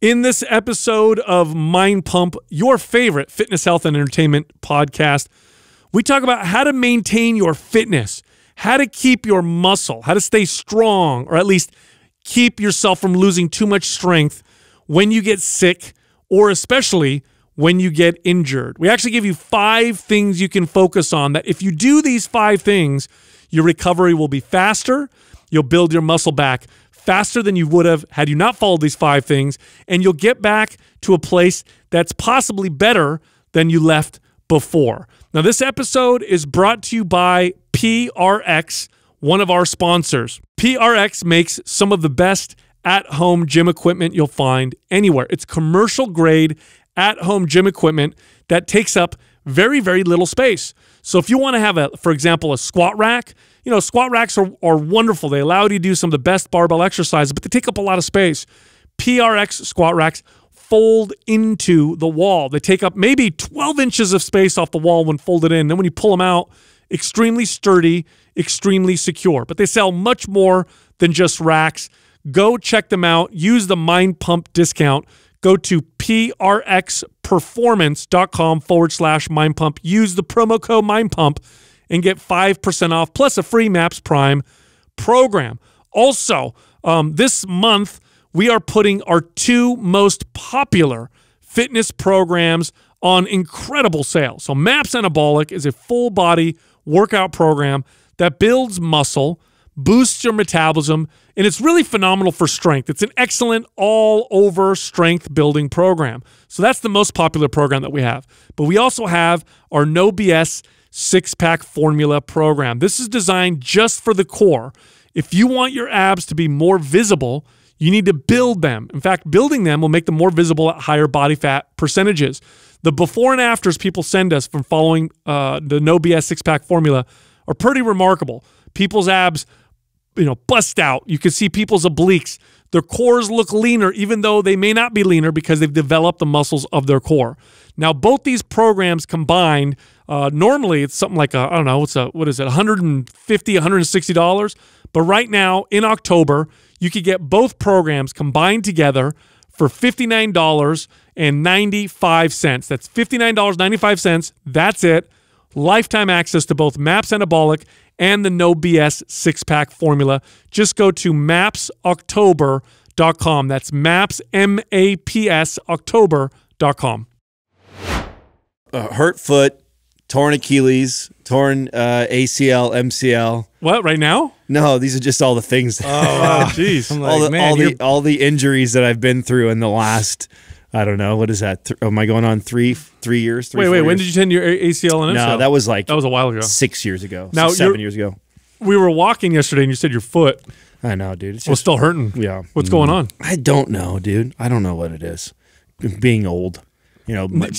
In this episode of Mind Pump, your favorite fitness, health, and entertainment podcast, we talk about how to maintain your fitness, how to keep your muscle, how to stay strong, or at least keep yourself from losing too much strength when you get sick, or especially when you get injured. We actually give you 5 things you can focus on that if you do these 5 things, your recovery will be faster, you'll build your muscle back faster than you would have had you not followed these 5 things, and you'll get back to a place that's possibly better than you left before. Now, this episode is brought to you by PRX, one of our sponsors. PRX makes some of the best at-home gym equipment you'll find anywhere. It's commercial-grade at-home gym equipment that takes up very, very little space. So if you want to have, for example, a squat rack, you know, squat racks are wonderful. They allow you to do some of the best barbell exercises, but they take up a lot of space. PRX squat racks fold into the wall. They take up maybe 12 inches of space off the wall when folded in. Then when you pull them out, extremely sturdy, extremely secure. But they sell much more than just racks. Go check them out. Use the Mind Pump discount. Go to prxperformance.com/mindpump. Use the promo code MindPump and get 5% off plus a free MAPS Prime program. Also, this month, we are putting our 2 most popular fitness programs on incredible sale. So MAPS Anabolic is a full-body workout program that builds muscle, boosts your metabolism, and it's really phenomenal for strength. It's an excellent all-over strength-building program. So that's the most popular program that we have. But we also have our No BS Six-Pack Formula program. This is designed just for the core. If you want your abs to be more visible, you need to build them. In fact, building them will make them more visible at higher body fat percentages. The before and afters people send us from following the No BS Six-Pack Formula are pretty remarkable. People's abs, you know, bust out. You can see people's obliques. Their cores look leaner, even though they may not be leaner because they've developed the muscles of their core. Now, both these programs combined, normally it's something like, I don't know, what is it, $150, $160? But right now, in October, you could get both programs combined together for $59.95. That's $59.95. That's it. Lifetime access to both MAPS Anabolic and the No BS Six-Pack Formula. Just go to mapsoctober.com. That's MAPS, M-A-P-S, October.com. Hurt foot, torn Achilles, torn ACL, MCL. What, right now? No, these are just all the things. Oh, jeez. Wow. all the injuries that I've been through in the last... I don't know. What is that? Am I going on three years? Wait, 4 years? When did you tend your ACL and MCL? No, that was like... That was a while ago. 6 years ago. Now, 7 years ago. We were walking yesterday and you said your foot... I know, dude. It's still hurting. Yeah. What's going on? I don't know, dude. I don't know what it is. Being old. You know, my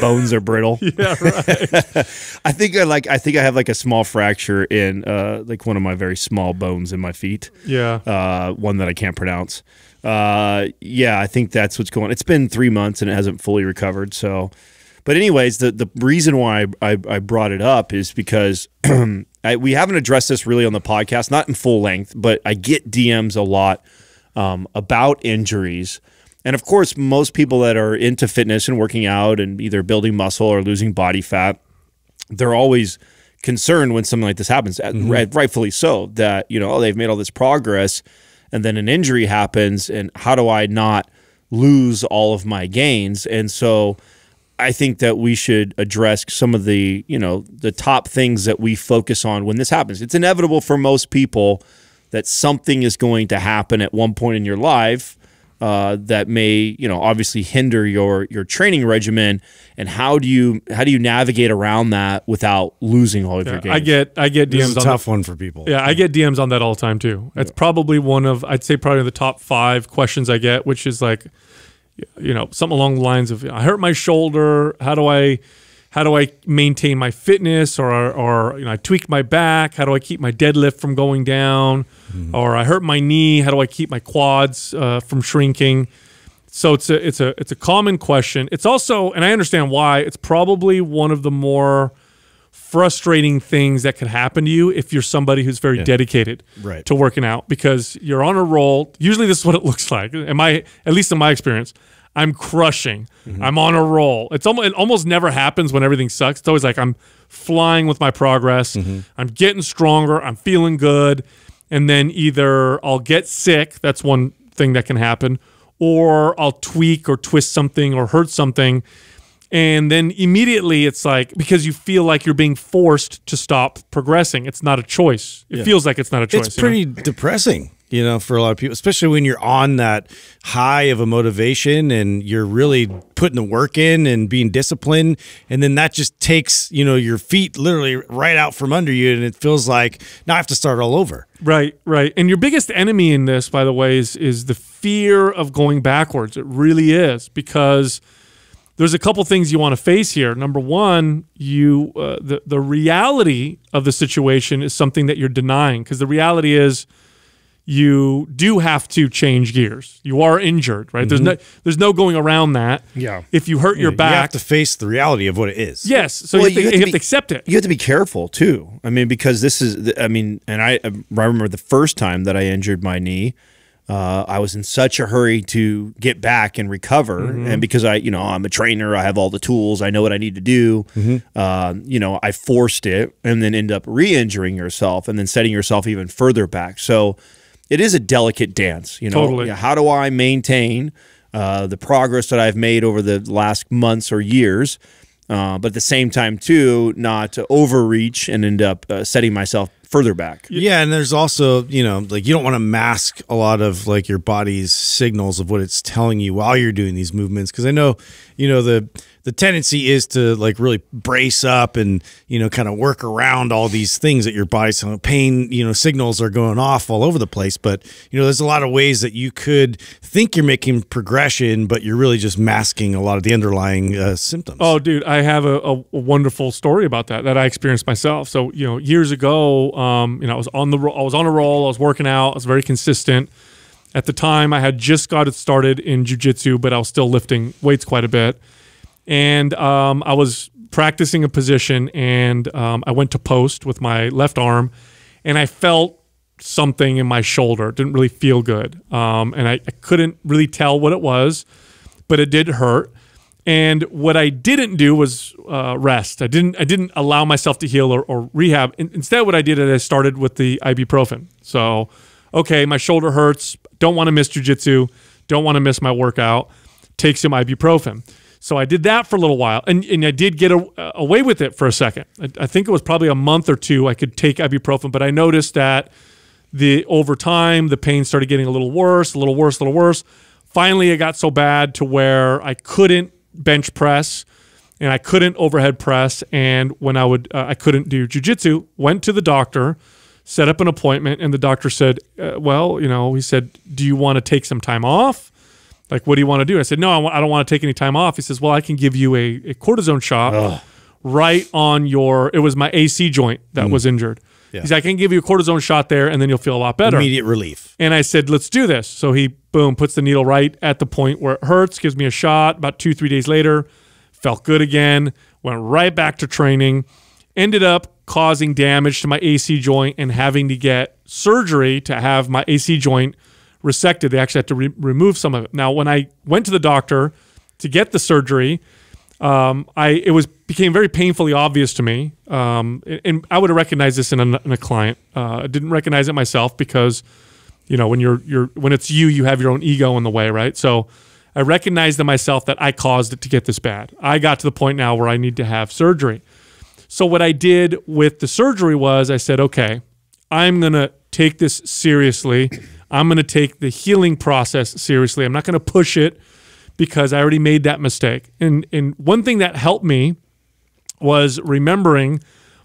bones are brittle. Yeah, right. I think I have like a small fracture in like one of my very small bones in my feet. Yeah. One that I can't pronounce. Yeah, I think that's what's going on. It's been 3 months and it hasn't fully recovered. So, but anyways, the reason why I brought it up is because we haven't addressed this really on the podcast, not in full length, but I get DMs a lot about injuries. And of course, most people that are into fitness and working out and either building muscle or losing body fat, they're always concerned when something like this happens, rightfully so, that, you know, oh, they've made all this progress and then an injury happens, and how do I not lose all of my gains? And so I think that we should address some of the, you know, the top things that we focus on when this happens. It's inevitable for most people that something is going to happen at one point in your life that may, you know, obviously hinder your training regimen. And how do you navigate around that without losing all of your gains? I get DMs. This is a tough one for people. Yeah, I get DMs on that all the time too. That's probably one of, I'd say probably the top 5 questions I get, which is like, you know, something along the lines of, I hurt my shoulder. How do I maintain my fitness? Or you know, I tweak my back. How do I keep my deadlift from going down? Or I hurt my knee. How do I keep my quads from shrinking? So it's a common question. It's also, and I understand why, it's probably one of the more frustrating things that could happen to you if you're somebody who's very dedicated to working out, because you're on a roll. Usually this is what it looks like. At least in my experience, I'm crushing. I'm on a roll. It almost never happens when everything sucks. It's always like I'm flying with my progress. I'm getting stronger. I'm feeling good. And then either I'll get sick. That's one thing that can happen. Or I'll tweak or twist something or hurt something. And then immediately it's like, because you feel like you're being forced to stop progressing. It's not a choice. It feels like it's not a choice. It's pretty depressing, you know, for a lot of people, especially when you're on that high of a motivation and you're really putting the work in and being disciplined. And then that just takes, you know, your feet literally right out from under you. And it feels like now I have to start all over. Right, right. And your biggest enemy in this, by the way, is the fear of going backwards. It really is, because there's a couple things you want to face here. Number one, the reality of the situation is something that you're denying, because the reality is you do have to change gears. You are injured, right? There's no going around that. Yeah. If you hurt your back, you have to face the reality of what it is. Yes. So you have to accept it. You have to be careful too. I mean, because this is, I mean, and I remember the first time that I injured my knee. I was in such a hurry to get back and recover. And because I'm a trainer, I have all the tools, I know what I need to do. I forced it and then end up re-injuring yourself and then setting yourself even further back. So it is a delicate dance, you know. Totally. How do I maintain the progress that I've made over the last months or years? But at the same time, too, not to overreach and end up setting myself further back. Yeah, and there's also, you know, like you don't want to mask a lot of like your body's signals of what it's telling you while you're doing these movements, because I know, you know, the tendency is to like really brace up and, you know, kind of work around all these things that your body's pain, you know, signals are going off all over the place. But, you know, there's a lot of ways that you could think you're making progression, but you're really just masking a lot of the underlying symptoms. Oh, dude, I have a wonderful story about that I experienced myself. So, you know, years ago, I was on a roll. I was working out. I was very consistent. At the time, I had just got it started in jiu-jitsu, but I was still lifting weights quite a bit. And I was practicing a position, and I went to post with my left arm, and I felt something in my shoulder. It didn't really feel good, and I couldn't really tell what it was, but it did hurt. And what I didn't do was rest. I didn't allow myself to heal or rehab. Instead, what I did is I started with the ibuprofen. So, okay, my shoulder hurts. Don't want to miss jiu-jitsu. Don't want to miss my workout. Take some ibuprofen. So I did that for a little while, and I did get away with it for a second. I think it was probably a month or two I could take ibuprofen, but I noticed that over time, the pain started getting a little worse, a little worse, a little worse. Finally, it got so bad to where I couldn't bench press and I couldn't overhead press, and when I couldn't do jiu-jitsu. Went to the doctor, set up an appointment, and the doctor said, well, you know, he said, do you want to take some time off? Like, what do you want to do? I said, no, I don't want to take any time off. He says, well, I can give you a cortisone shot right on your, it was my AC joint that was injured. Yeah. He's like, I can give you a cortisone shot there, and then you'll feel a lot better. Immediate relief. And I said, let's do this. So he, boom, puts the needle right at the point where it hurts, gives me a shot. About 2-3 days later, felt good again, went right back to training, ended up causing damage to my AC joint and having to get surgery to have my AC joint resected. They actually had to remove some of it. Now, when I went to the doctor to get the surgery, it became very painfully obvious to me, and I would have recognized this in a client. I didn't recognize it myself because, you know, when it's you have your own ego in the way, right? So I recognized in myself that I caused it to get this bad. I got to the point now where I need to have surgery. So what I did with the surgery was I said, okay, I'm gonna take this seriously. I'm going to take the healing process seriously. I'm not going to push it because I already made that mistake. And one thing that helped me was remembering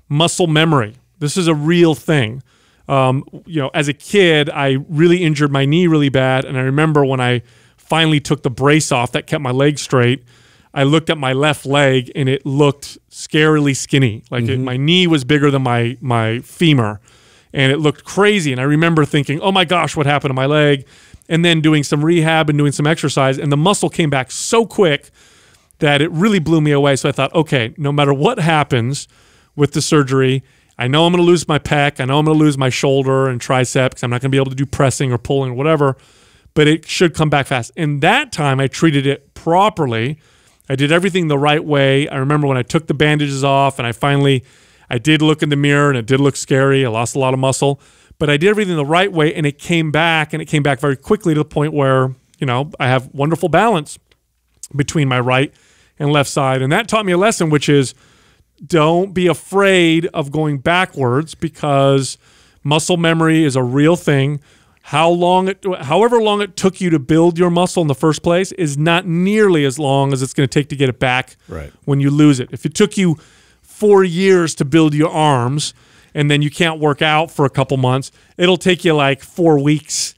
muscle memory. This is a real thing. You know, as a kid, I really injured my knee really bad. And I remember when I finally took the brace off that kept my leg straight, I looked at my left leg and it looked scarily skinny. Like my knee was bigger than my femur. And it looked crazy. And I remember thinking, oh my gosh, what happened to my leg? And then doing some rehab and doing some exercise. And the muscle came back so quick that it really blew me away. So I thought, okay, no matter what happens, with the surgery. I know I'm going to lose my pec. I know I'm going to lose my shoulder and tricep because I'm not going to be able to do pressing or pulling or whatever, but it should come back fast. And that time I treated it properly. I did everything the right way. I remember when I took the bandages off and I did look in the mirror and it did look scary. I lost a lot of muscle, but I did everything the right way and it came back, and it came back very quickly to the point where, you know, I have wonderful balance between my right and left side. And that taught me a lesson, which is don't be afraid of going backwards, because muscle memory is a real thing. However long it took you to build your muscle in the first place is not nearly as long as it's going to take to get it back when you lose it. If it took you 4 years to build your arms and then you can't work out for a couple months, it'll take you like 4 weeks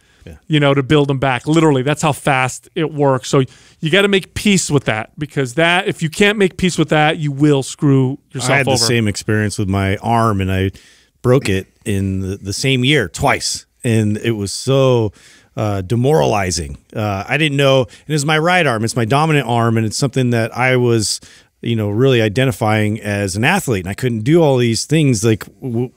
you know, to build them back. Literally, that's how fast it works. So you got to make peace with that, because that, if you can't make peace with that, you will screw yourself over. I had the same experience with my arm, and I broke it in the same year twice. And it was so demoralizing. I didn't know. And it's my right arm. It's my dominant arm. And it's something that I was, you know, really identifying as an athlete. And I couldn't do all these things like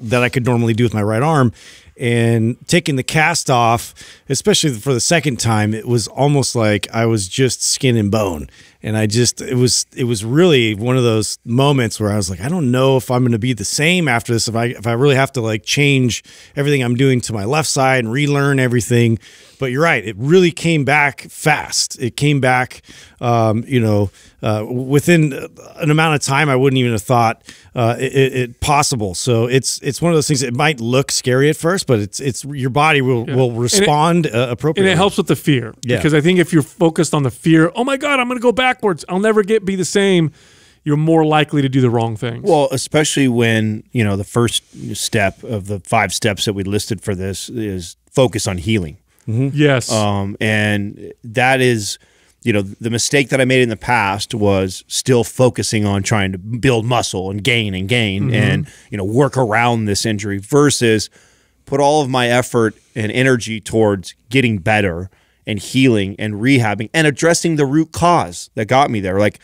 that I could normally do with my right arm. And taking the cast off, especially for the second time, it was almost like I was just skin and bone. And I just, it was really one of those moments where I was like, I don't know if I'm going to be the same after this, if I really have to like change everything I'm doing to my left side and relearn everything. But you're right, it really came back fast. It came back, you know, within an amount of time I wouldn't even have thought it possible. So it's one of those things. It might look scary at first, but it's your body will respond appropriately. And it helps with the fear, because I think if you're focused on the fear, oh my God, I'm going to go backwards, I'll never be the same, you're more likely to do the wrong things. Well, especially when, you know, the first step of the 5 steps that we listed for this is focus on healing. Mm-hmm. Yes. And that is, you know, the mistake that I made in the past was still focusing on trying to build muscle and gain mm-hmm. and, you know, work around this injury versus put all of my effort and energy towards getting better and healing and rehabbing and addressing the root cause that got me there. Like,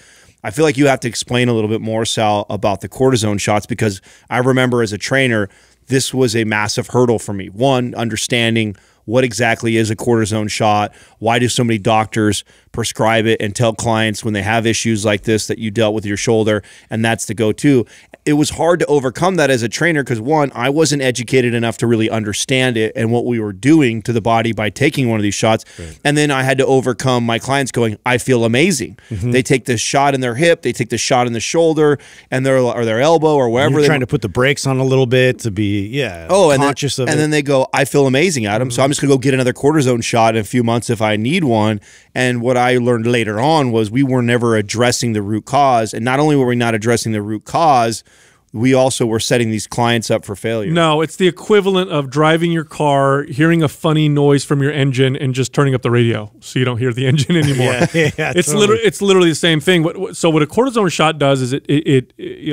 I feel like you have to explain a little bit more, Sal, about the cortisone shots, because I remember as a trainer, this was a massive hurdle for me. One, understanding what exactly is a cortisone shot? Why do so many doctors prescribe it and tell clients when they have issues like this that you dealt with your shoulder and that's the go-to? It was hard to overcome that as a trainer because, one, I wasn't educated enough to really understand it and what we were doing to the body by taking one of these shots. Right. And then I had to overcome my clients going, I feel amazing. Mm-hmm. They take this shot in their hip, they take the shot in the shoulder and their elbow or wherever. You're trying to put the brakes on a little bit to be conscious of it. And then they go, I feel amazing, Adam. Mm-hmm. So I'm just gonna go get another cortisone shot in a few months if I need one. And what I learned later on was we were never addressing the root cause. And not only were we not addressing the root cause, we also were setting these clients up for failure. No, it's the equivalent of driving your car, hearing a funny noise from your engine, and just turning up the radio so you don't hear the engine anymore. It's literally the same thing. So what a cortisone shot does is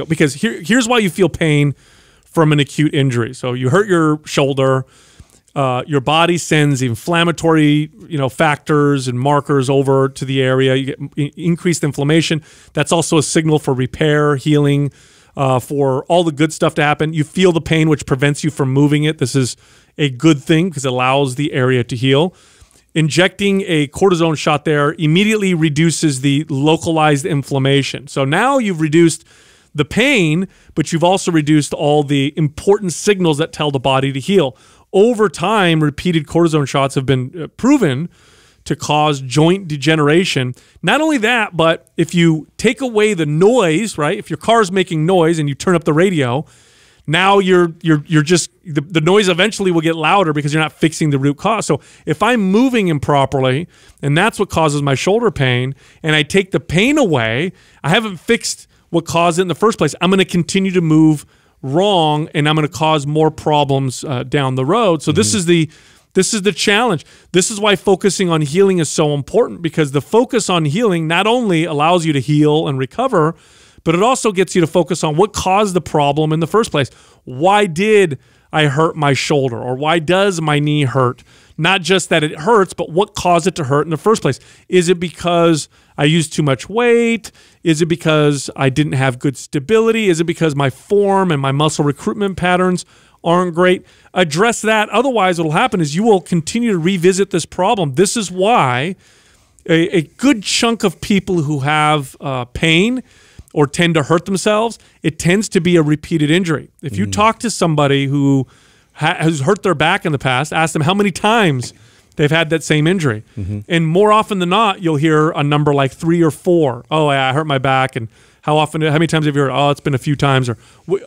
because here's why you feel pain from an acute injury. So you hurt your shoulder. Your body sends inflammatory, factors and markers over to the area. You get increased inflammation. That's also a signal for repair, healing, for all the good stuff to happen. You feel the pain, which prevents you from moving it. This is a good thing because it allows the area to heal. Injecting a cortisone shot there immediately reduces the localized inflammation. So now you've reduced the pain, but you've also reduced all the important signals that tell the body to heal. Over time, repeated cortisone shots have been proven to cause joint degeneration. Not only that, but if you take away the noise, right? If your car's making noise and you turn up the radio, now you're just the noise eventually will get louder because you're not fixing the root cause. So if I'm moving improperly and that's what causes my shoulder pain, and I take the pain away, I haven't fixed what caused it in the first place. I'm going to continue to move wrong, and I'm going to cause more problems down the road. So this is the challenge. This is why focusing on healing is so important, because the focus on healing not only allows you to heal and recover, but it also gets you to focus on what caused the problem in the first place. Why did I hurt my shoulder, or why does my knee hurt? Not just that it hurts, but what caused it to hurt in the first place. Is it because I used too much weight? Is it because I didn't have good stability? Is it because my form and my muscle recruitment patterns aren't great? Address that. Otherwise, what will happen is you will continue to revisit this problem. This is why a good chunk of people who have pain or tend to hurt themselves, it tends to be a repeated injury. If you talk to somebody who has hurt their back in the past, ask them how many times they've had that same injury. And more often than not, you'll hear a number like 3 or 4. Oh, yeah, I hurt my back. And how many times have you heard? Oh, it's been a few times. Or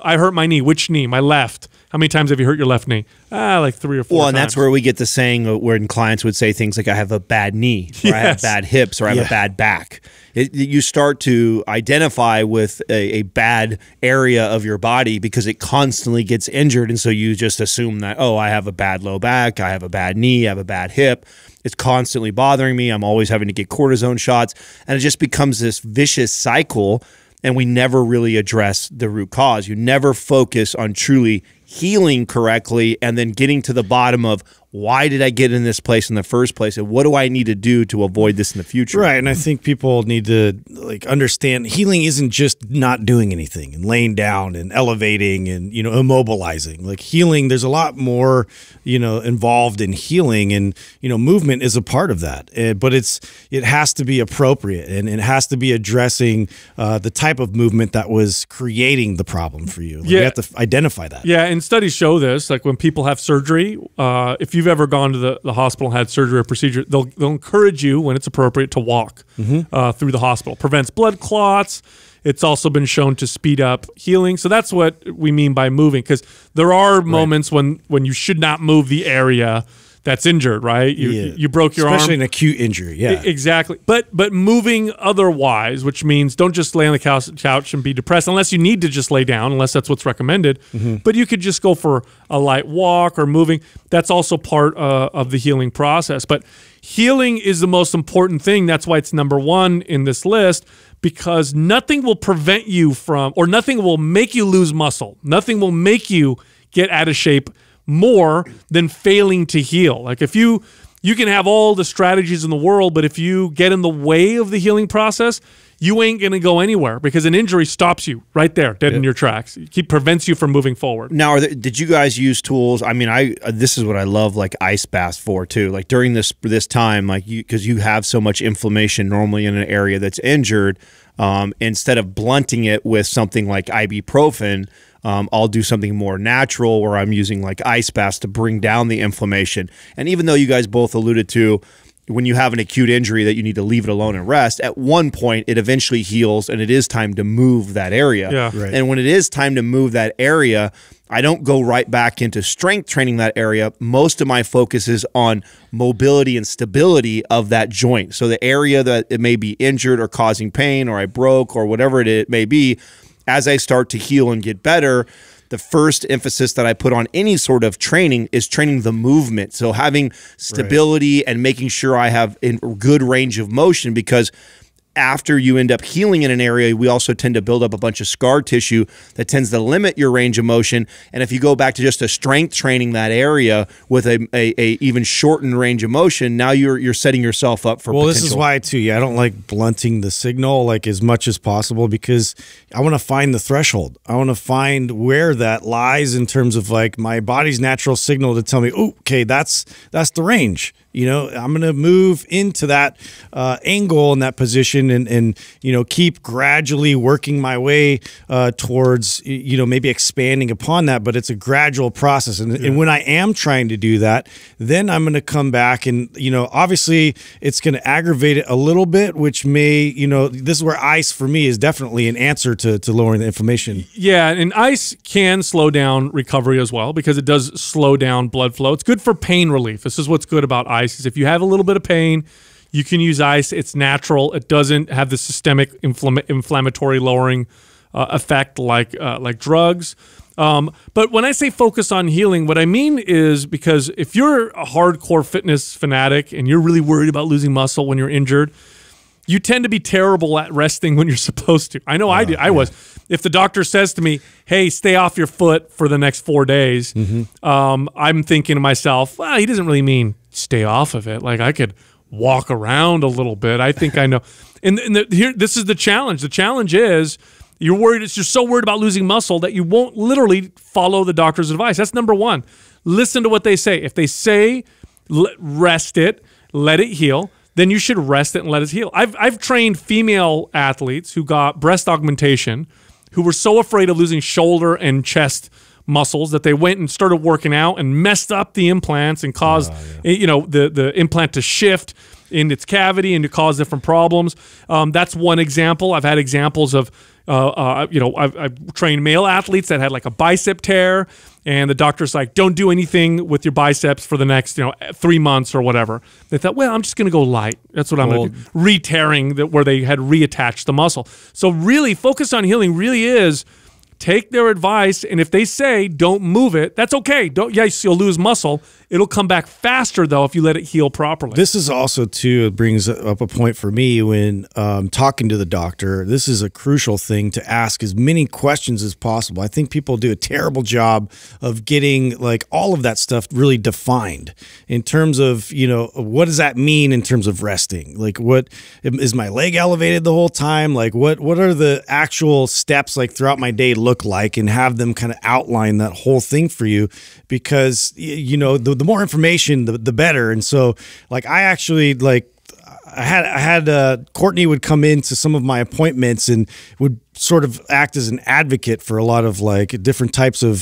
I hurt my knee. Which knee? My left. How many times have you hurt your left knee? Ah, like 3 or 4 Well, and times. That's where we get the saying when clients would say things like, I have a bad knee, or I have bad hips, or I have a bad back. You start to identify with a bad area of your body because it constantly gets injured. And so you just assume that, oh, I have a bad low back, I have a bad knee, I have a bad hip. It's constantly bothering me. I'm always having to get cortisone shots. And it just becomes this vicious cycle. And we never really address the root cause. You never focus on truly healing correctly and then getting to the bottom of why did I get in this place in the first place and what do I need to do to avoid this in the future? Right, and I think people need to like understand healing isn't just not doing anything and laying down and elevating and immobilizing. Like healing, there's a lot more involved in healing, and movement is a part of that. But it has to be appropriate, and it has to be addressing the type of movement that was creating the problem for you. Like, you have to identify that. Yeah, and studies show this. Like when people have surgery, if you've ever gone to the hospital and had surgery or procedure, they'll encourage you when it's appropriate to walk through the hospital. Prevents blood clots. It's also been shown to speed up healing. So that's what we mean by moving, because there are moments when you should not move the area that's injured, right? You broke your arm. Especially an acute injury, exactly. But moving otherwise, which means don't just lay on the couch and be depressed, unless you need to just lay down, unless that's what's recommended. But you could just go for a light walk or moving. That's also part of the healing process. But healing is the most important thing. That's why it's #1 in this list, because nothing will prevent you from, or nothing will make you lose muscle. Nothing will make you get out of shape more than failing to heal. Like if you can have all the strategies in the world, but if you get in the way of the healing process, you ain't going to go anywhere, because an injury stops you right there, dead in your tracks. It prevents you from moving forward. Now, did you guys use tools? I mean, this is what I love, like ice baths for too. Like during this time, like because you have so much inflammation normally in an area that's injured, instead of blunting it with something like ibuprofen, I'll do something more natural where I'm using like ice baths to bring down the inflammation. And even though you guys both alluded to when you have an acute injury that you need to leave it alone and rest, at one point it eventually heals and it is time to move that area. And when it is time to move that area, I don't go right back into strength training that area. Most of my focus is on mobility and stability of that joint. So the area that it may be injured or causing pain, or I broke, or whatever it may be, as I start to heal and get better, the first emphasis that I put on any sort of training is training the movement. So having stability and making sure I have a good range of motion, because after you end up healing in an area, we also tend to build up a bunch of scar tissue that tends to limit your range of motion. And if you go back to just a strength training that area with a even shortened range of motion, now you're setting yourself up for potential. This is why too, I don't like blunting the signal like as much as possible, because I want to find the threshold. I want to find where that lies in terms of like my body's natural signal to tell me, oh, okay, that's the range. I'm going to move into that angle and that position, and keep gradually working my way towards, maybe expanding upon that. But it's a gradual process. And when I am trying to do that, then I'm going to come back and, obviously it's going to aggravate it a little bit, which may, this is where ice for me is definitely an answer to lowering the inflammation. Yeah. And ice can slow down recovery as well, because it does slow down blood flow. It's good for pain relief. This is what's good about ice. Is if you have a little bit of pain, you can use ice. It's natural. It doesn't have the systemic inflammatory lowering effect like drugs. But when I say focus on healing, what I mean is, because if you're a hardcore fitness fanatic and you're really worried about losing muscle when you're injured, you tend to be terrible at resting when you're supposed to. I know I did. I was. If the doctor says to me, hey, stay off your foot for the next 4 days, I'm thinking to myself, well, he doesn't really mean stay off of it. Like, I could walk around a little bit. I think I know. And this is the challenge. The challenge is you're worried. You're so worried about losing muscle that you won't literally follow the doctor's advice. That's number one. Listen to what they say. If they say rest it, let it heal, then you should rest it and let it heal. I've trained female athletes who got breast augmentation who were so afraid of losing shoulder and chest muscles that they went and started working out and messed up the implants and caused you know, the implant to shift in its cavity and to cause different problems. That's one example. I've had examples of you know, I've trained male athletes that had like a bicep tear, and the doctor's like, don't do anything with your biceps for the next, you know, 3 months or whatever. They thought, well, I'm just going to go light. That's what I'm going to do. Re-tearing where they had reattached the muscle. So really, focus on healing really is take their advice, and if they say don't move it, that's okay. Don't, yes, you'll lose muscle. It'll come back faster, though, if you let it heal properly. This is also, too, it brings up a point for me when talking to the doctor. This is a crucial thing to ask as many questions as possible. I think people do a terrible job of getting, like, all of that stuff really defined in terms of, you know, what does that mean in terms of resting? Like, what is my leg elevated the whole time? Like, what are the actual steps, like, throughout my day look like, and have them kind of outline that whole thing for you, because, you know, the more information, the better. And so, like, I actually, like, I had Courtney would come into some of my appointments and would sort of act as an advocate for a lot of, like, different types of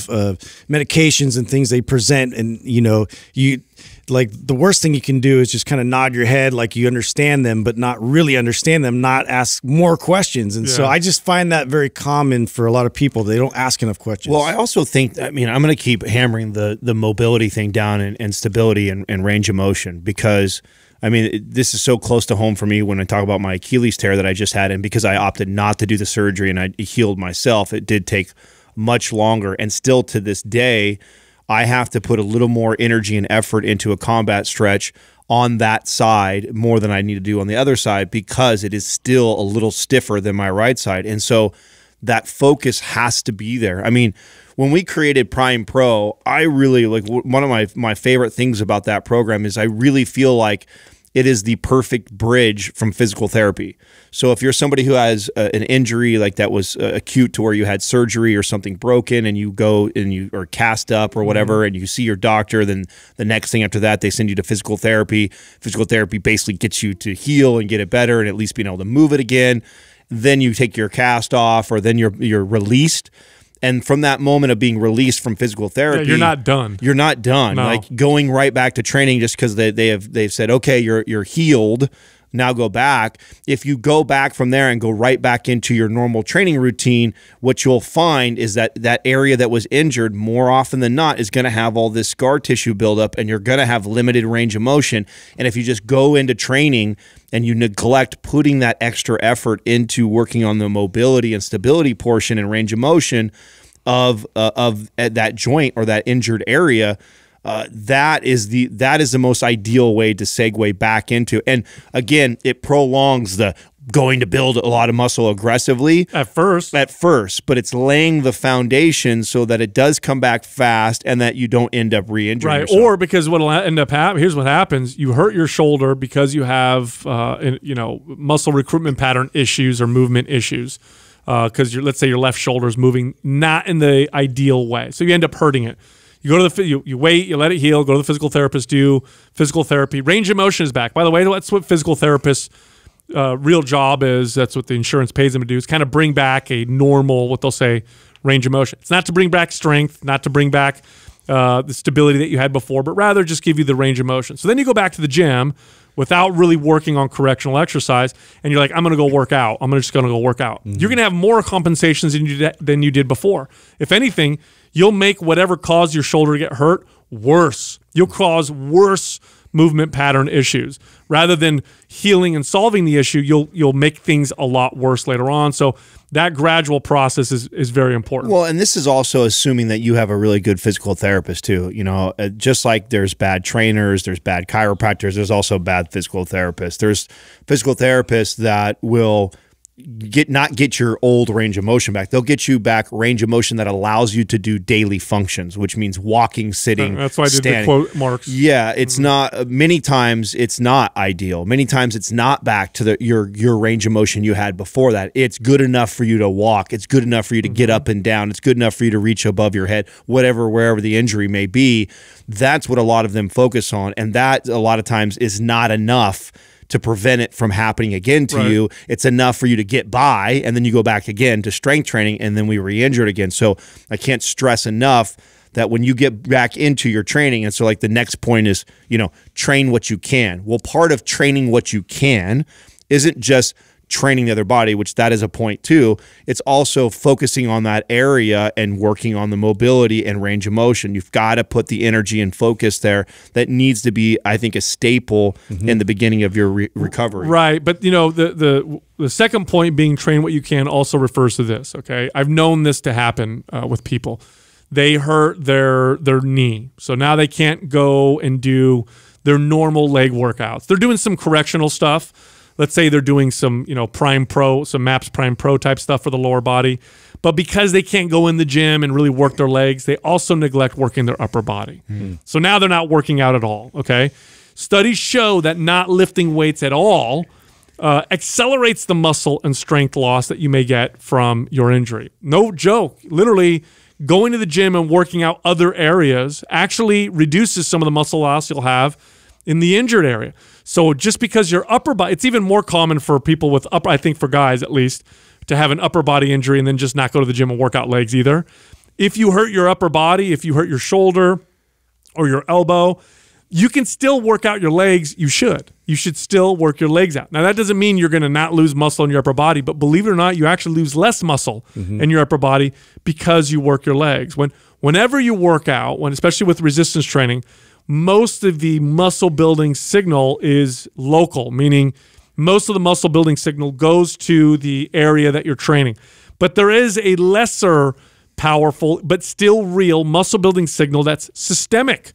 medications and things they present. And, you know, you, like, the worst thing you can do is just kind of nod your head like you understand them, but not really understand them, not ask more questions. And so I just find that very common for a lot of people. They don't ask enough questions. Well, I also think, I mean, I'm going to keep hammering the mobility thing down, and stability and range of motion, because, I mean, this is so close to home for me when I talk about my Achilles tear that I just had. And because I opted not to do the surgery and I healed myself, it did take much longer. And still to this day, I have to put a little more energy and effort into a combat stretch on that side more than I need to do on the other side, because it is still a little stiffer than my right side. And so that focus has to be there. I mean, when we created Prime Pro, I really, like, one of my favorite things about that program is I really feel like it is the perfect bridge from physical therapy. So if you're somebody who has an injury, like, that was acute, to where you had surgery or something broken, and you go and you are cast up or whatever, and you see your doctor, then the next thing after that, they send you to physical therapy. Physical therapy basically gets you to heal and get it better and at least being able to move it again. Then you take your cast off, or then you're released. And from that moment of being released from physical therapy, you're not done. You're not done. No. Like, going right back to training just because they've said, okay, you're healed. Now go back. If you go back from there and go right back into your normal training routine, what you'll find is that that area that was injured more often than not is going to have all this scar tissue buildup, and you're going to have limited range of motion. And if you just go into training and you neglect putting that extra effort into working on the mobility and stability portion and range of motion of that joint or that injured area, that is the most ideal way to segue back into. And again, it prolongs the going to build a lot of muscle aggressively at first, but it's laying the foundation so that it does come back fast and that you don't end up re-injuring yourself. Or because what'll end up happening, here's what happens: you hurt your shoulder because you have you know, muscle recruitment pattern issues or movement issues, because let's say your left shoulder is moving not in the ideal way, so you end up hurting it. You go to the you wait, you let it heal, go to the physical therapist, do physical therapy. Range of motion is back. By the way, that's what physical therapists' real job is. That's what the insurance pays them to do, is kind of bring back a normal, what they'll say, range of motion. It's not to bring back strength, not to bring back the stability that you had before, but rather just give you the range of motion. So then you go back to the gym without really working on correctional exercise, and you're like, I'm going to go work out. I'm just going to go work out. Mm-hmm. You're going to have more compensations than you did before. If anything, you'll make whatever caused your shoulder to get hurt worse. You'll cause worse movement pattern issues. Rather than healing and solving the issue, you'll make things a lot worse later on. So that gradual process is very important. Well, and this is also assuming that you have a really good physical therapist too. You know, just like there's bad trainers, there's bad chiropractors, there's also bad physical therapists. There's physical therapists that will not get your old range of motion back. They'll get you back range of motion that allows you to do daily functions, which means walking, sitting, that's why I did the quote marks. Yeah, it's not, many times it's not ideal. Many times it's not back to the your range of motion you had before that. It's good enough for you to walk. It's good enough for you to get up and down. It's good enough for you to reach above your head, whatever, wherever the injury may be. That's what a lot of them focus on, and that a lot of times is not enough to prevent it from happening again to you. It's enough for you to get by, and then you go back again to strength training, and then we re-injure it again. So I can't stress enough that when you get back into your training, and so like the next point is, you know, train what you can. Well, part of training what you can isn't just training the other body, which that is a point too. It's also focusing on that area and working on the mobility and range of motion. You've got to put the energy and focus there. That needs to be, I think, a staple in the beginning of your recovery. Right, but you know, the second point being train what you can also refers to this. Okay, I've known this to happen with people. They hurt their knee, so now they can't go and do their normal leg workouts. They're doing some correctional stuff. Let's say they're doing some, you know, Prime Pro, some MAPS Prime Pro type stuff for the lower body. But because they can't go in the gym and really work their legs, they also neglect working their upper body. So now they're not working out at all, okay? Studies show that not lifting weights at all accelerates the muscle and strength loss that you may get from your injury. No joke. Literally, going to the gym and working out other areas actually reduces some of the muscle loss you'll have in the injured area. So just because your upper body, it's even more common for people with upper, I think for guys at least, to have an upper body injury and then just not go to the gym and work out legs either. If you hurt your upper body, if you hurt your shoulder or your elbow, you can still work out your legs. You should. You should still work your legs out. Now, that doesn't mean you're going to not lose muscle in your upper body, but believe it or not, you actually lose less muscle in your upper body because you work your legs. Whenever you work out, especially with resistance training, most of the muscle building signal is local, meaning most of the muscle building signal goes to the area that you're training. But there is a lesser powerful, but still real muscle building signal that's systemic.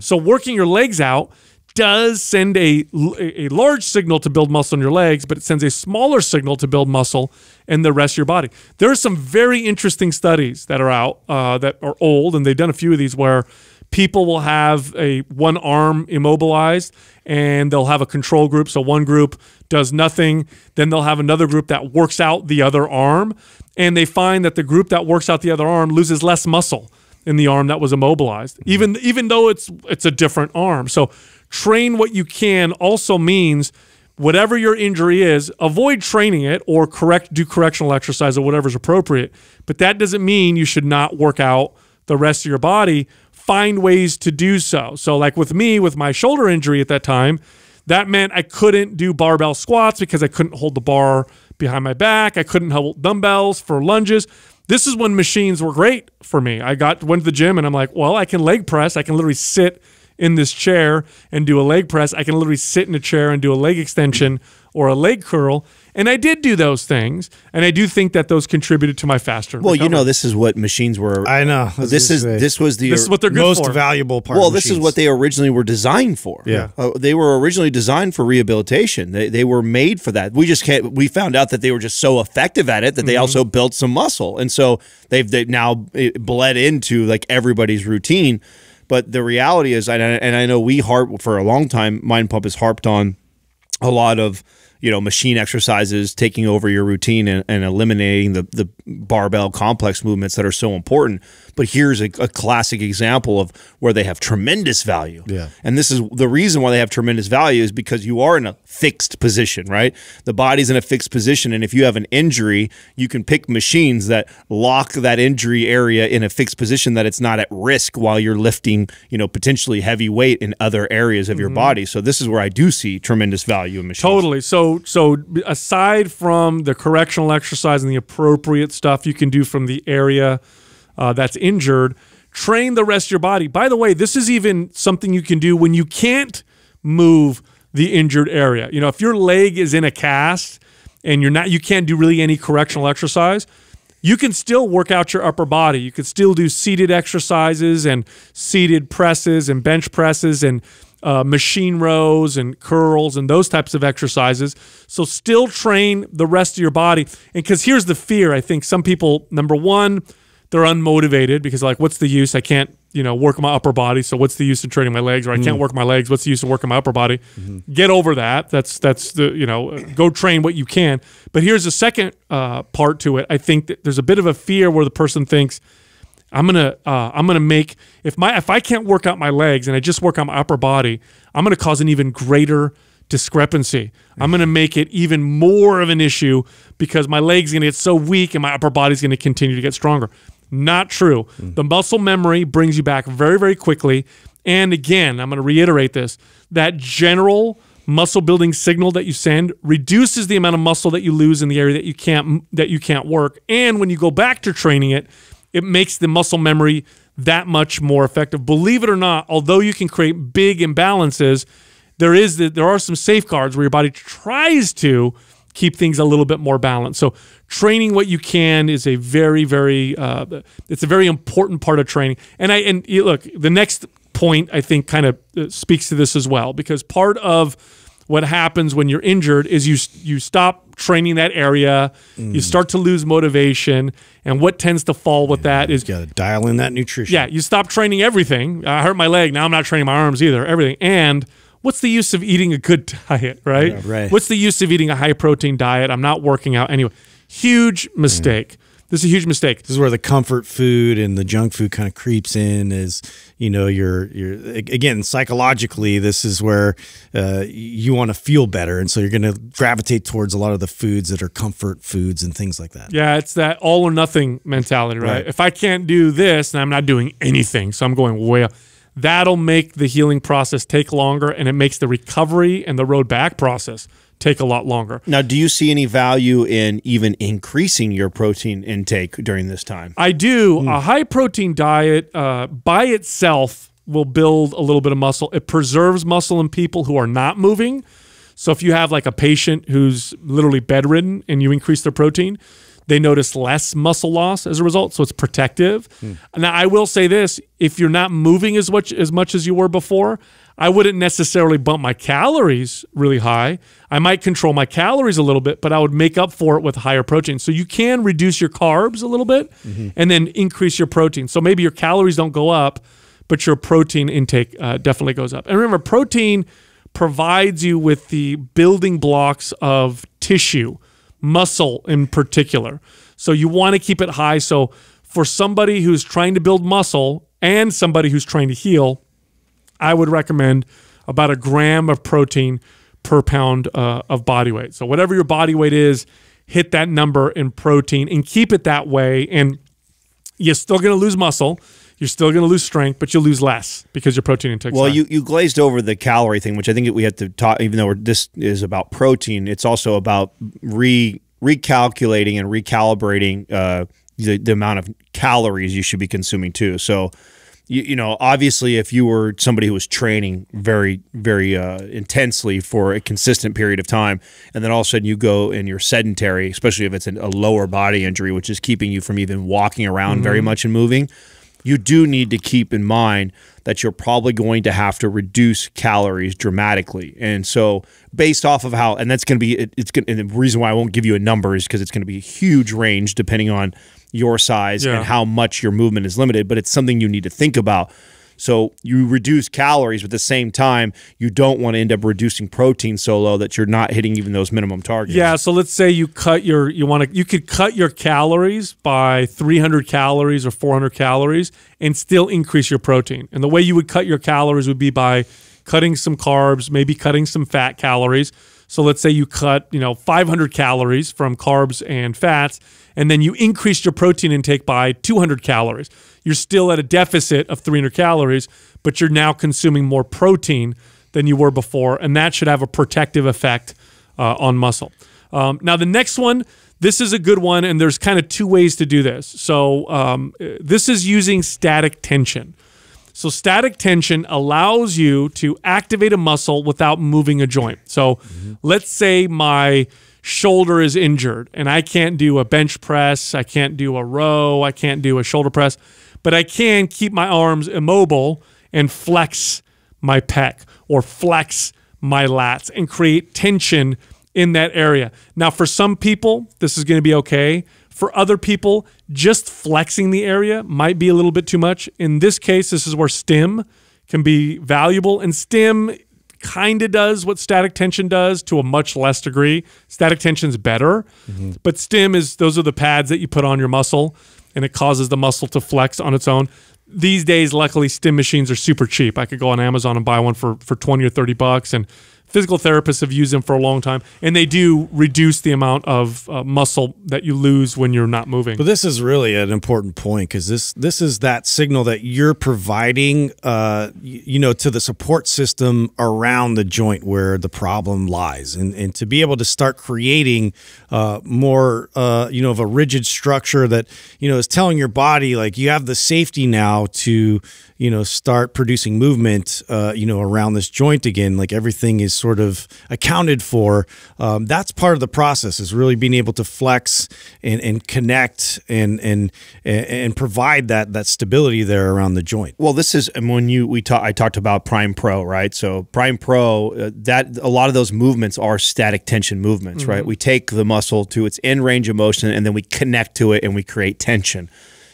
So working your legs out does send a large signal to build muscle in your legs, but it sends a smaller signal to build muscle in the rest of your body. There are some very interesting studies that are out that are old, and they've done a few of these where people will have one arm immobilized, and they'll have a control group. So one group does nothing. Then they'll have another group that works out the other arm. And they find that the group that works out the other arm loses less muscle in the arm that was immobilized, even though it's a different arm. So train what you can also means whatever your injury is, avoid training it or do correctional exercise or whatever's appropriate. But that doesn't mean you should not work out the rest of your body. Find ways to do so. So like with me, with my shoulder injury at that time, that meant I couldn't do barbell squats because I couldn't hold the bar behind my back. I couldn't hold dumbbells for lunges. This is when machines were great for me. I went to the gym and I'm like, well, I can leg press. I can literally sit in this chair and do a leg press. I can literally sit in a chair and do a leg extension or a leg curl. And I did do those things, and I do think that those contributed to my faster recovery. You know, this is what machines were. I know. This was what they're good for. Most valuable part. Well, this is what they originally were designed for. Yeah, they were originally designed for rehabilitation. They were made for that. We just can't. We found out that they were just so effective at it that they also built some muscle, and so they've now bled into like everybody's routine. But the reality is, and I know we harp for a long time. Mind Pump has harped on a lot of, you know, machine exercises taking over your routine and eliminating the barbell complex movements that are so important. But here's a classic example of where they have tremendous value. Yeah. And this is the reason why they have tremendous value is because you are in a fixed position, right? The body's in a fixed position, and if you have an injury, you can pick machines that lock that injury area in a fixed position that it's not at risk while you're lifting, you know, potentially heavy weight in other areas of your body. So this is where I do see tremendous value in machines. Totally. So aside from the correctional exercise and the appropriate stuff you can do from the area that's injured, train the rest of your body. By the way, this is even something you can do when you can't move the injured area. You know, if your leg is in a cast and you can't do really any correctional exercise, you can still work out your upper body. You can still do seated exercises and seated presses and bench presses and machine rows and curls and those types of exercises. So still train the rest of your body. And because here's the fear, I think some people, number one, they're unmotivated because like, what's the use? I can't, you know, work my upper body. So what's the use in training my legs? Or I can't work my legs. What's the use of working my upper body? Get over that. That's the, you know, go train what you can. But here's the second part to it. I think that there's a bit of a fear where the person thinks, I'm gonna make, if I can't work out my legs and I just work out my upper body, I'm gonna cause an even greater discrepancy. I'm gonna make it even more of an issue because my legs are gonna get so weak and my upper body's gonna continue to get stronger. Not true. The muscle memory brings you back very, very quickly. And again, I'm gonna reiterate this, that general muscle building signal that you send reduces the amount of muscle that you lose in the area that you can't work. And when you go back to training it, it makes the muscle memory that much more effective. Believe it or not, although you can create big imbalances, there are some safeguards where your body tries to keep things a little bit more balanced. So training what you can is a very, very, it's a very important part of training. And look, the next point I think kind of speaks to this as well, because part of what happens when you're injured is you stop training that area, you start to lose motivation, and what tends to fall with that is you gotta dial in that nutrition. Yeah, you stop training everything. I hurt my leg, now I'm not training my arms either, everything. And what's the use of eating a good diet, right? Yeah, right. What's the use of eating a high-protein diet? I'm not working out anyway. Huge mistake. This is a huge mistake. This is where the comfort food and the junk food kind of creeps in. Is, you know, you're again, psychologically, this is where you want to feel better, and so you're going to gravitate towards a lot of the foods that are comfort foods and things like that. Yeah, it's that all or nothing mentality, right? If I can't do this, then I'm not doing anything, so I'm going way up. That'll make the healing process take longer, and it makes the recovery and the road back process take a lot longer. Now, do you see any value in even increasing your protein intake during this time? I do. A high protein diet by itself will build a little bit of muscle. It preserves muscle in people who are not moving. So if you have like a patient who's literally bedridden and you increase their protein, they notice less muscle loss as a result, so it's protective. Now, I will say this, if you're not moving as much as you were before, I wouldn't necessarily bump my calories really high. I might control my calories a little bit, but I would make up for it with higher protein. So you can reduce your carbs a little bit and then increase your protein. So maybe your calories don't go up, but your protein intake definitely goes up. And remember, protein provides you with the building blocks of tissue, muscle in particular. So you want to keep it high. So for somebody who's trying to build muscle and somebody who's trying to heal, I would recommend about 1 gram of protein per pound of body weight. So whatever your body weight is, hit that number in protein and keep it that way. And you're still going to lose muscle. You're still going to lose strength, but you'll lose less because your protein intake. Well, you glazed over the calorie thing, which I think we have to talk, even though this is about protein, it's also about recalculating and recalibrating the amount of calories you should be consuming too. So, you know, obviously, if you were somebody who was training very, very intensely for a consistent period of time, and then all of a sudden you go and you're sedentary, especially if it's a lower body injury, which is keeping you from even walking around very much and moving, you do need to keep in mind that you're probably going to have to reduce calories dramatically. And so based off of how, and that's going to be, and the reason why I won't give you a number is because it's going to be a huge range depending on your size and how much your movement is limited, but it's something you need to think about. So you reduce calories, but at the same time, you don't want to end up reducing protein so low that you're not hitting even those minimum targets. Yeah, so let's say you cut your, you could cut your calories by 300 calories or 400 calories and still increase your protein. And the way you would cut your calories would be by cutting some carbs, maybe cutting some fat calories. So let's say you cut, 500 calories from carbs and fats, and then you increased your protein intake by 200 calories. You're still at a deficit of 300 calories, but you're now consuming more protein than you were before, and that should have a protective effect on muscle. Now, the next one, this is a good one, and there's kind of two ways to do this. So this is using static tension. So static tension allows you to activate a muscle without moving a joint. So let's say my shoulder is injured and I can't do a bench press, I can't do a row, I can't do a shoulder press, but I can keep my arms immobile and flex my pec or flex my lats and create tension in that area. Now, for some people, this is going to be okay. For other people, just flexing the area might be a little bit too much. In this case, this is where stim can be valuable, and stim kind of does what static tension does to a much less degree. Static tension's better, but stim is, those are the pads that you put on your muscle, and it causes the muscle to flex on its own. These days, luckily, stim machines are super cheap. I could go on Amazon and buy one for 20 or 30 bucks, and physical therapists have used them for a long time, and they do reduce the amount of muscle that you lose when you're not moving. But this is really an important point, because this is that signal that you're providing, you know, to the support system around the joint where the problem lies, and to be able to start creating more, you know, of a rigid structure that, you know, is telling your body like you have the safety now to, you know, start producing movement, you know, around this joint again. Like everything is sort of accounted for. That's part of the process, is really being able to flex and connect and provide that stability there around the joint. Well, this is, and when I talked about Prime Pro, right? So Prime Pro, that a lot of those movements are static tension movements, right? We take the muscle to its end range of motion, and then we connect to it and we create tension.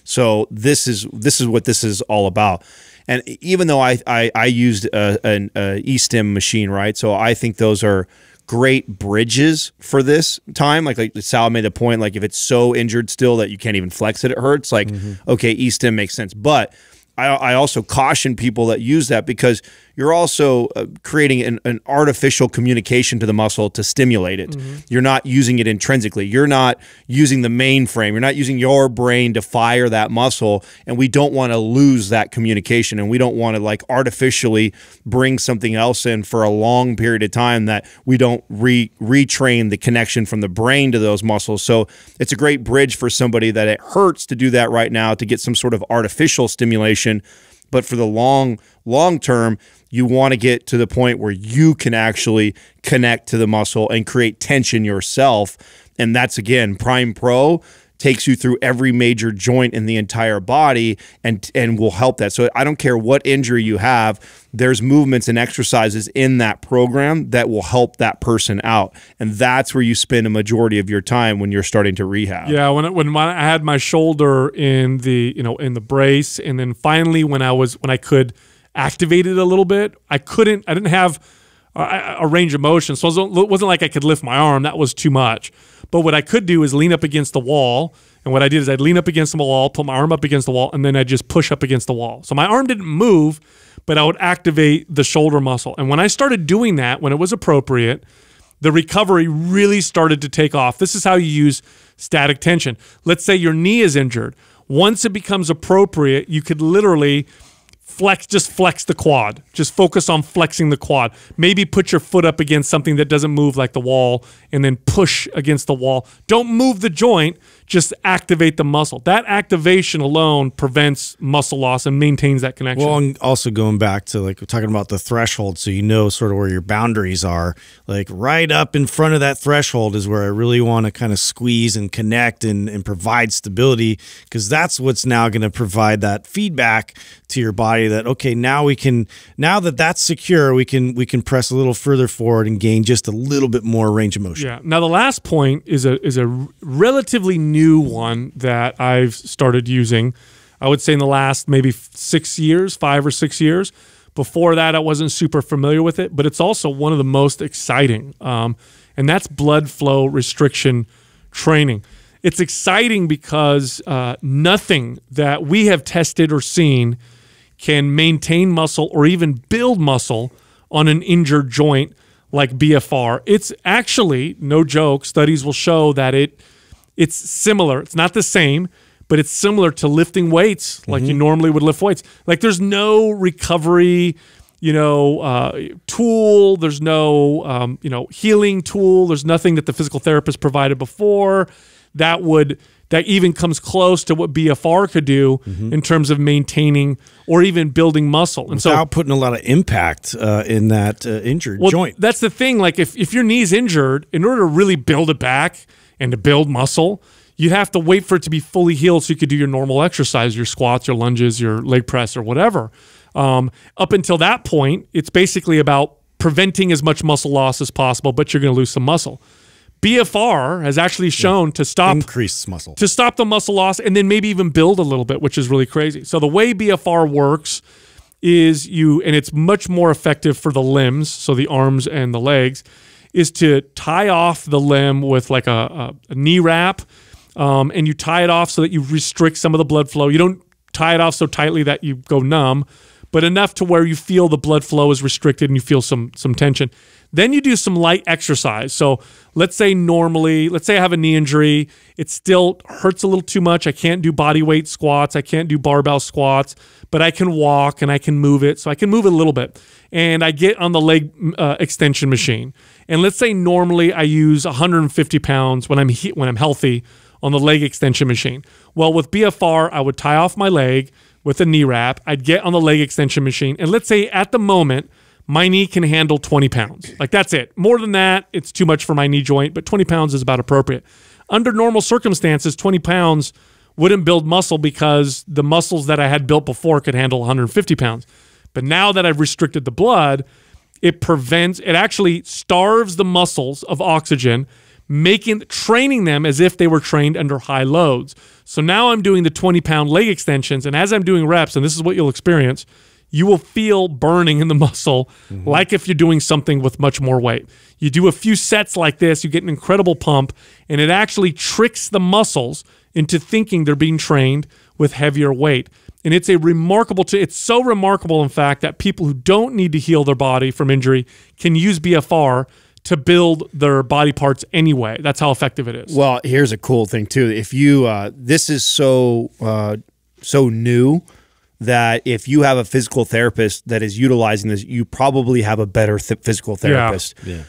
So this is what this is all about. And even though I used an eStim machine, right? So I think those are great bridges for this time. Like Sal made the point, like if it's so injured still that you can't even flex it, it hurts. Like, okay, eStim makes sense. But I also caution people that use that, because you're also creating an artificial communication to the muscle to stimulate it. You're not using it intrinsically. You're not using the mainframe. You're not using your brain to fire that muscle, and we don't want to lose that communication, and we don't want to like artificially bring something else in for a long period of time that we don't retrain the connection from the brain to those muscles. So it's a great bridge for somebody that it hurts to do that right now, to get some sort of artificial stimulation. But for the long term, you want to get to the point where you can actually connect to the muscle and create tension yourself. And that's, again, Prime Pro takes you through every major joint in the entire body and will help that. So I don't care what injury you have, there's movements and exercises in that program that will help that person out. And that's where you spend a majority of your time when you're starting to rehab. Yeah, when I had my shoulder in the, you know, in the brace, and then finally when I could activate it a little bit, I didn't have a range of motion. So it wasn't like I could lift my arm, that was too much. But what I could do is lean up against the wall. And what I did is I'd lean up against the wall, put my arm up against the wall, and then I'd just push up against the wall. So my arm didn't move, but I would activate the shoulder muscle. And when I started doing that, when it was appropriate, the recovery really started to take off. This is how you use static tension. Let's say your knee is injured. Once it becomes appropriate, you could literally flex, just flex the quad. Just focus on flexing the quad. Maybe put your foot up against something that doesn't move, like the wall, and then push against the wall. Don't move the joint, just activate the muscle. That activation alone prevents muscle loss and maintains that connection. Well, and also going back to, like, we're talking about the threshold, so you know sort of where your boundaries are. Like right up in front of that threshold is where I really want to kind of squeeze and connect and provide stability, because that's what's now going to provide that feedback to your body that, okay, now we can, now that that's secure, we can press a little further forward and gain just a little bit more range of motion. Yeah. Now the last point is a relatively new one that I've started using. I would say in the last maybe 6 years, 5 or 6 years. Before that, I wasn't super familiar with it, but it's also one of the most exciting, and that's blood flow restriction training. It's exciting because nothing that we have tested or seen can maintain muscle or even build muscle on an injured joint like BFR. It's actually, no joke, studies will show that it's similar. It's not the same, but it's similar to lifting weights like you normally would lift weights. Like there's no recovery, you know, tool. There's no, you know, healing tool. There's nothing that the physical therapist provided before that would, that even comes close to what BFR could do in terms of maintaining or even building muscle. And without putting a lot of impact in that injured joint. That's the thing. Like if your knee's injured, in order to really build it back and to build muscle, you'd have to wait for it to be fully healed so you could do your normal exercise, your squats, your lunges, your leg press, or whatever. Up until that point, it's basically about preventing as much muscle loss as possible, but you're going to lose some muscle. BFR has actually shown to stop the muscle loss and then maybe even build a little bit, which is really crazy. So the way BFR works is it's much more effective for the limbs, so the arms and the legs, is to tie off the limb with like a knee wrap, and you tie it off so that you restrict some of the blood flow. You don't tie it off so tightly that you go numb, but enough to where you feel the blood flow is restricted and you feel some tension. Then you do some light exercise. So let's say let's say I have a knee injury. It still hurts a little too much. I can't do body weight squats. I can't do barbell squats, but I can walk and I can move it. So I can move it a little bit. And I get on the leg extension machine. And let's say normally I use 150 pounds when I'm healthy on the leg extension machine. Well, with BFR, I would tie off my leg with a knee wrap. I'd get on the leg extension machine. And let's say at the moment, my knee can handle 20 pounds. Like, that's it. More than that, it's too much for my knee joint, but 20 pounds is about appropriate. Under normal circumstances, 20 pounds wouldn't build muscle because the muscles that I had built before could handle 150 pounds. But now that I've restricted the blood, it actually starves the muscles of oxygen, training them as if they were trained under high loads. So now I'm doing the 20-pound leg extensions, and as I'm doing reps, and this is what you'll experience, you will feel burning in the muscle, like if you're doing something with much more weight. You do a few sets like this, you get an incredible pump, and it actually tricks the muscles into thinking they're being trained with heavier weight. And it's a remarkable, it's so remarkable, in fact, that people who don't need to heal their body from injury can use BFR to build their body parts anyway. That's how effective it is. Well, here's a cool thing too. If you, this is so new, that if you have a physical therapist that is utilizing this, you probably have a better physical therapist. Yeah.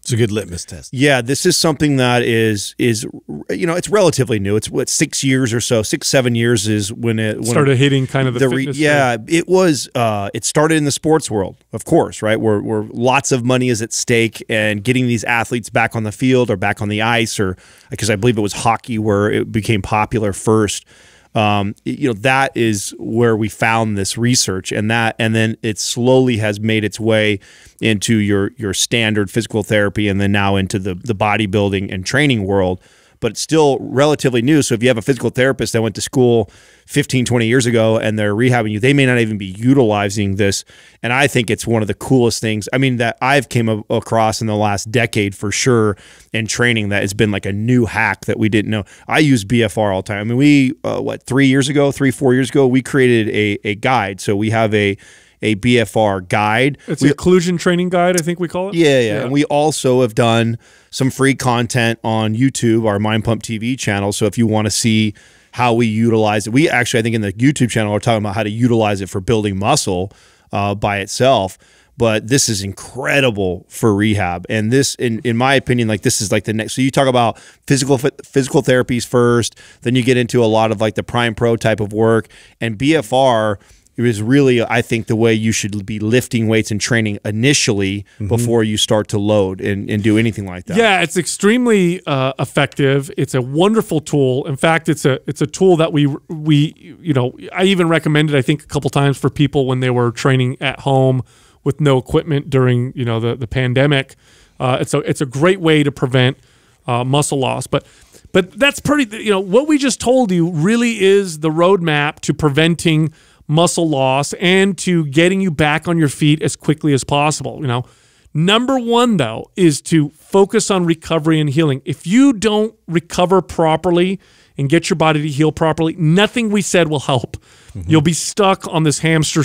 It's a good litmus test. Yeah, this is something that is it's relatively new. It's what, 6 years or so, 6, 7 years is when it started hitting kind of the fitness. Yeah, it was. It started in the sports world, of course, right? Where lots of money is at stake, and getting these athletes back on the field or back on the ice, or because I believe it was hockey where it became popular first. That is where we found this research, and then it slowly has made its way into your standard physical therapy, and then now into the bodybuilding and training world. But it's still relatively new. So if you have a physical therapist that went to school 15, 20 years ago and they're rehabbing you, they may not even be utilizing this. And I think it's one of the coolest things, I mean, that I've came across in the last decade for sure in training, that it's been like a new hack that we didn't know. I use BFR all the time. I mean, we, 3, 4 years ago, we created a guide. So we have a BFR guide. It's an occlusion training guide, I think we call it. Yeah. And we also have done some free content on YouTube, our Mind Pump TV channel. So if you want to see how we utilize it, we actually, I think in the YouTube channel, we're talking about how to utilize it for building muscle by itself. But this is incredible for rehab. And this, in my opinion, like this is like the next. So you talk about physical therapies first, then you get into a lot of like the Prime Pro type of work, and BFR, it is really, I think, the way you should be lifting weights and training initially before you start to load and do anything like that. Yeah, it's extremely effective. It's a wonderful tool. In fact, it's a tool that I even recommended, I think, a couple times for people when they were training at home with no equipment during the pandemic. It's a great way to prevent muscle loss, but that's pretty. What we just told you really is the roadmap to preventing muscle loss and to getting you back on your feet as quickly as possible. Number one, though, is to focus on recovery and healing. If you don't recover properly and get your body to heal properly, nothing we said will help. You'll be stuck on this hamster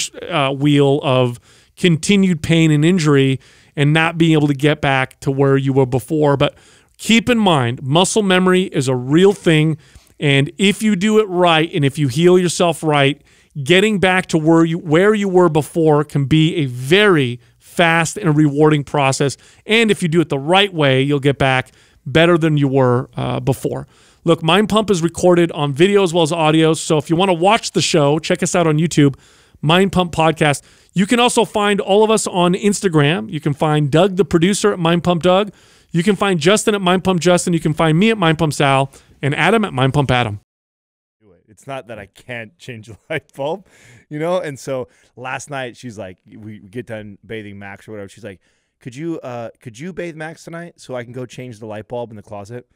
wheel of continued pain and injury and not being able to get back to where you were before. But keep in mind, muscle memory is a real thing, and if you do it right and if you heal yourself right, getting back to where you were before can be a very fast and rewarding process. And if you do it the right way, you'll get back better than you were before. Look, Mind Pump is recorded on video as well as audio. So if you want to watch the show, check us out on YouTube, Mind Pump Podcast. You can also find all of us on Instagram. You can find Doug, the producer, at Mind Pump Doug. You can find Justin at Mind Pump Justin. You can find me at Mind Pump Sal, and Adam at Mind Pump Adam. It's not that I can't change the light bulb, you know? And so last night she's like, we get done bathing Max or whatever. She's like, could you bathe Max tonight so I can go change the light bulb in the closet?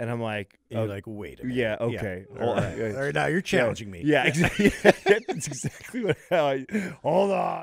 And I'm like, and you're like, wait a minute. Yeah, okay. Yeah. All right. Now you're challenging me. Yeah, exactly. That's exactly how I, hold on.